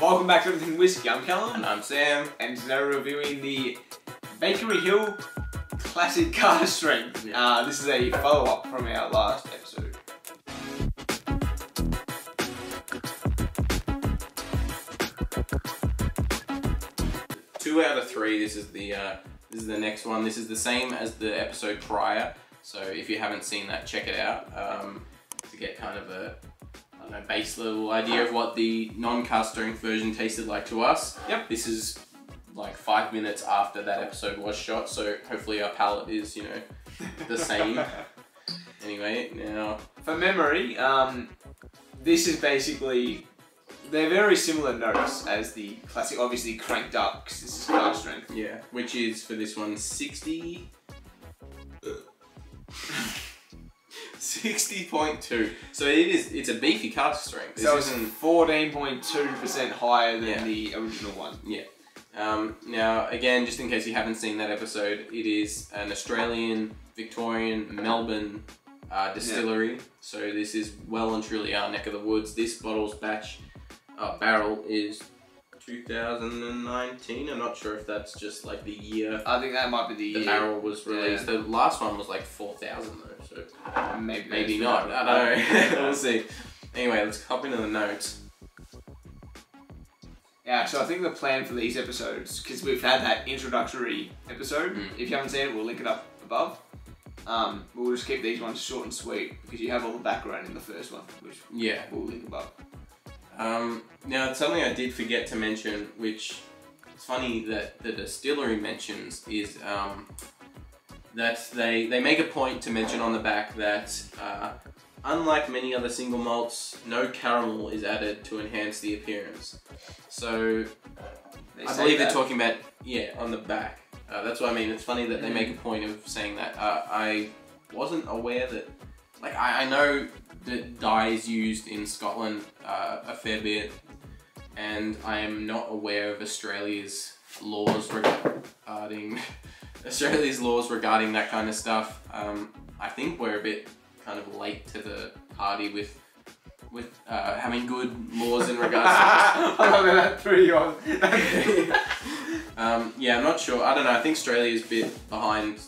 Welcome back to Everything Whiskey. I'm Callum. And I'm Sam. And today we're reviewing the Bakery Hill Classic Carter String. Yeah. This is a follow-up from our last episode. Two out of three. This is the next one. This is the same as the episode prior. So if you haven't seen that, check it out to get kind of a base level idea of what the non-cast strength version tasted like to us. Yep. This is like 5 minutes after that episode was shot, so hopefully our palate is, you know, the same. Anyway, now for memory, this is basically they're very similar notes as the classic, obviously cranked up because this is cast strength. Yeah. Which is for this one 60.2. So it's a beefy caster strength. This so it's 14.2% higher than the original one. Yeah. Now again, just in case you haven't seen that episode, it is an Australian, Victorian, Melbourne distillery. Yeah. So this is well and truly our neck of the woods. This bottle's barrel is 2019. I'm not sure if that's just like the year. I think that might be the year. The barrel was released. Yeah. The last one was like 4,000 though, so maybe not. I don't know. We'll see. Anyway, let's hop into the notes. Yeah, so I think the plan for these episodes, because we've had that introductory episode. If you haven't seen it, we'll link it up above. We'll just keep these ones short and sweet because you have all the background in the first one, which we'll link above. Now something I did forget to mention, which it's funny that the distillery mentions, is that they make a point to mention on the back that unlike many other single malts, no caramel is added to enhance the appearance. So I believe they're talking about, yeah, on the back. That's what I mean. It's funny that they make a point of saying that. I wasn't aware that, like, I know that dye is used in Scotland a fair bit, and I am not aware of Australia's laws regarding that kind of stuff. I think we're a bit kind of late to the party with having good laws in regards to that threw you on. Yeah, I'm not sure. I don't know. I think Australia's a bit behind,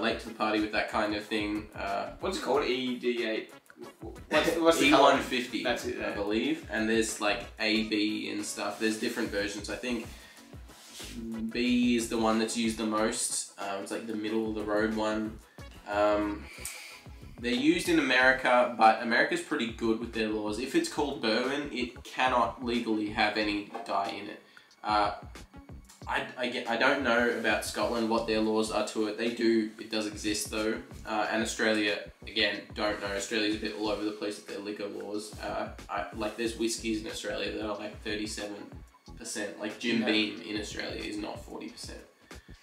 late to the party with that kind of thing. What's it called? ED8. What's the E150, that's it, yeah. I believe, and there's like A, B and stuff. There's different versions. I think B is the one that's used the most. It's like the middle of the road one. They're used in America, but America's pretty good with their laws. If it's called bourbon, it cannot legally have any dye in it. I don't know about Scotland, what their laws are to it. It does exist though. And Australia, again, don't know. Australia's a bit all over the place with their liquor laws. Like there's whiskies in Australia that are like 37%. Like Jim Beam in Australia is not 40%.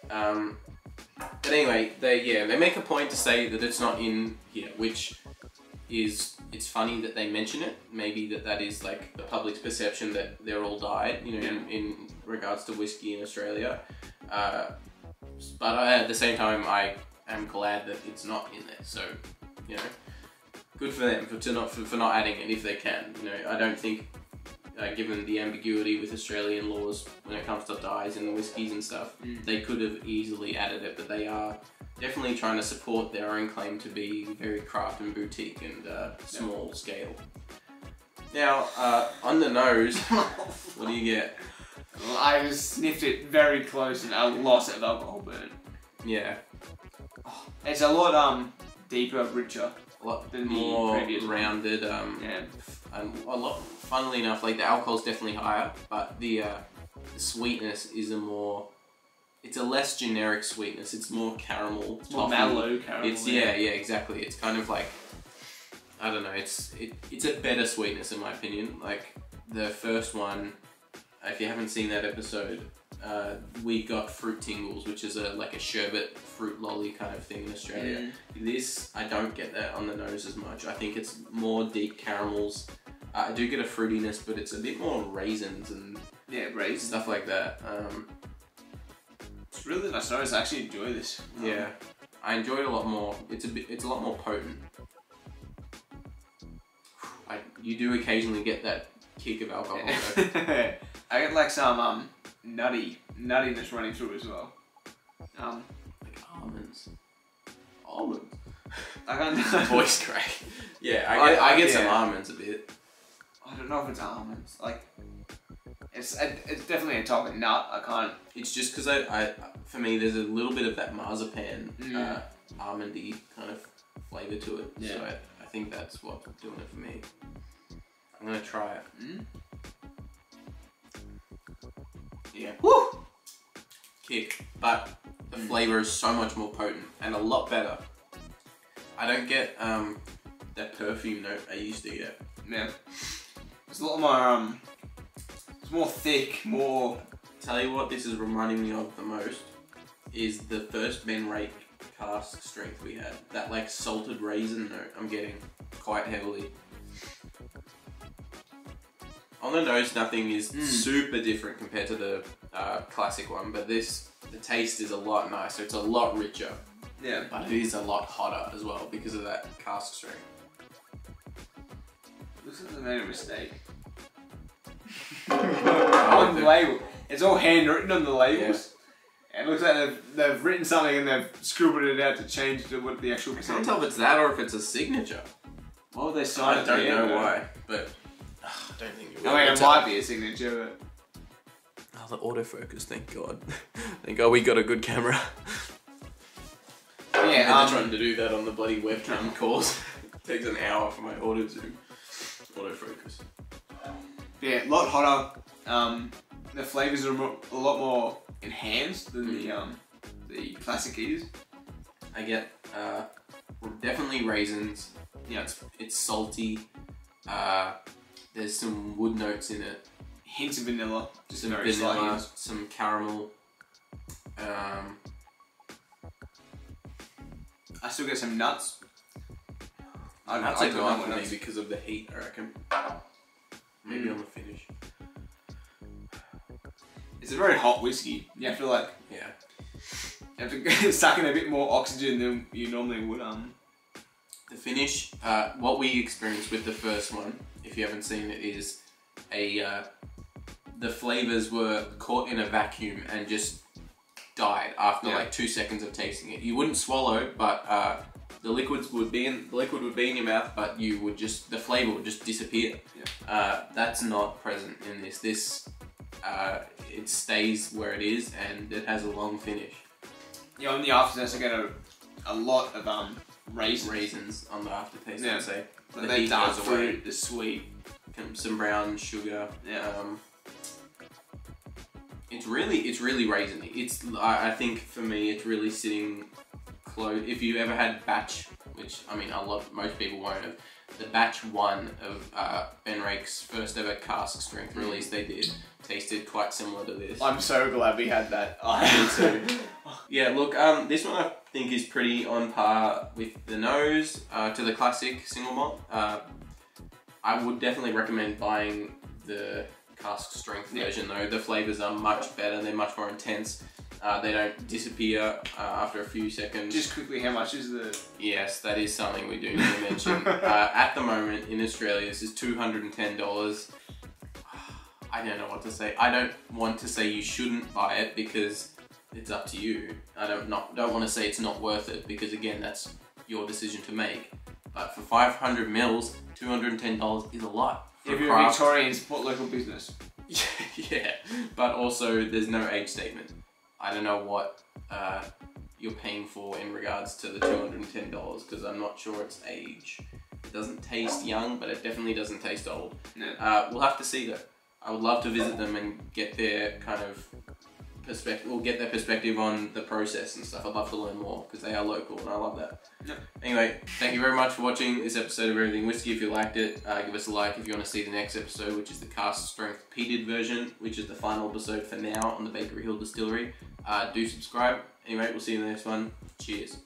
But anyway, they make a point to say that it's not in here, which is, it's funny that they mention it. Maybe that is like the public's perception that they're all dyed, you know, in regards to whiskey in Australia. But at the same time, I am glad that it's not in there. So, you know, good for them for not adding it if they can. You know, I don't think, given the ambiguity with Australian laws when it comes to dyes and the whiskies and stuff, they could have easily added it, but they are definitely trying to support their own claim to be very craft and boutique and small scale. Now, on the nose, what do you get? Well, I just sniffed it very close and a lot of alcohol burn. Yeah. Oh, it's a lot deeper, richer. A lot than more rounded. A lot, funnily enough, like the alcohol's definitely higher, but the sweetness is it's a less generic sweetness. It's more caramel. It's more mellow caramel. It's yeah, exactly. It's kind of like, I don't know. It's a better sweetness in my opinion. Like the first one, if you haven't seen that episode, we got Fruit Tingles, which is like a sherbet fruit lolly kind of thing in Australia. Yeah. This, I don't get that on the nose as much. I think it's more deep caramels. I do get a fruitiness, but it's a bit more raisins and stuff like that. It's really nice nose. I actually enjoy this. Yeah, I enjoy it a lot more. It's a lot more potent. You do occasionally get that kick of alcohol. Yeah. I get like some nuttiness running through as well. Like almonds. Almonds. I can't. My voice crack. Yeah, I get some almonds a bit. I don't know if it's almonds. Like, it's definitely a type of nut. I can't. It's just because for me, there's a little bit of that marzipan, almondy kind of flavor to it. Yeah. So I think that's what's doing it for me. I'm gonna try it. Mm? Yeah. Woo! Kick. But the flavor is so much more potent and a lot better. I don't get that perfume note I used to get. Yeah. It's a lot more it's more thick, more. Tell you what this is reminding me of the most is the first Benrake cask strength we had. That like salted raisin note I'm getting quite heavily. On the nose, nothing is super different compared to the classic one, but the taste is a lot nicer. It's a lot richer. Yeah. But it is a lot hotter as well because of that cask strength. Looks like they made a mistake. On the label. It's all handwritten on the labels. Yeah. And it looks like they've written something and they've scribbled it out to change to what the actual percentage. I can't tell if it's that or if it's a signature. Why would they sign it? I don't know why, but I don't think it will. I mean, it might be a signature, but... Oh, the autofocus, thank God. Thank God we got a good camera. Yeah, I'm trying to do that on the bloody webcam calls. It takes an hour for my autofocus. Yeah, a lot hotter. The flavors are a lot more enhanced than the classic is. I get definitely raisins. Yeah, it's salty. There's some wood notes in it. Hints of vanilla. Just some very vanilla, slightly. Some caramel. I still get some nuts. Nuts are gone for me because of the heat, I reckon. Maybe on the finish. It's a very hot whiskey. You have to like... Yeah. You have to suck in a bit more oxygen than you normally would. The finish, what we experienced with the first one, if you haven't seen it, is the flavors were caught in a vacuum and just died after like 2 seconds of tasting it. You wouldn't swallow, but the liquid would be in your mouth, but you would just, the flavor would just disappear. Yeah. That's not present in this. This, it stays where it is and it has a long finish. Yeah, on the aftertaste I get a lot of raisins on the aftertaste, I'd say. Like the dark fruit, the sweet, some brown sugar. Yeah. It's really raisiny. It's, I think for me, it's really sitting close. If you ever had batch, which I mean, most people won't have, the batch one of Benrake's first ever cask strength release they did tasted quite similar to this. I'm so glad we had that. I did too. Yeah, look, this one I think is pretty on par with the nose to the classic single malt. I would definitely recommend buying the cask strength version though. The flavors are much better, they're much more intense. They don't disappear after a few seconds. Just quickly, how much is the... Yes, that is something we do need to mention. At the moment in Australia, this is $210. I don't know what to say. I don't want to say you shouldn't buy it because it's up to you. I don't want to say it's not worth it because again, that's your decision to make. But for 500 mils, $210 is a lot. If you're a Victorian, support local business. Yeah, but also there's no age statement. I don't know what you're paying for in regards to the $210 because I'm not sure it's age. It doesn't taste young, but it definitely doesn't taste old. No. We'll have to see though. I would love to visit them and get their kind of perspective, or get their perspective on the process and stuff. I'd love to learn more because they are local and I love that. Yeah. Anyway, thank you very much for watching this episode of Everything Whiskey. If you liked it, give us a like if you want to see the next episode, which is the cask strength peated version, which is the final episode for now on the Bakery Hill Distillery. Do subscribe. Anyway, we'll see you in the next one. Cheers.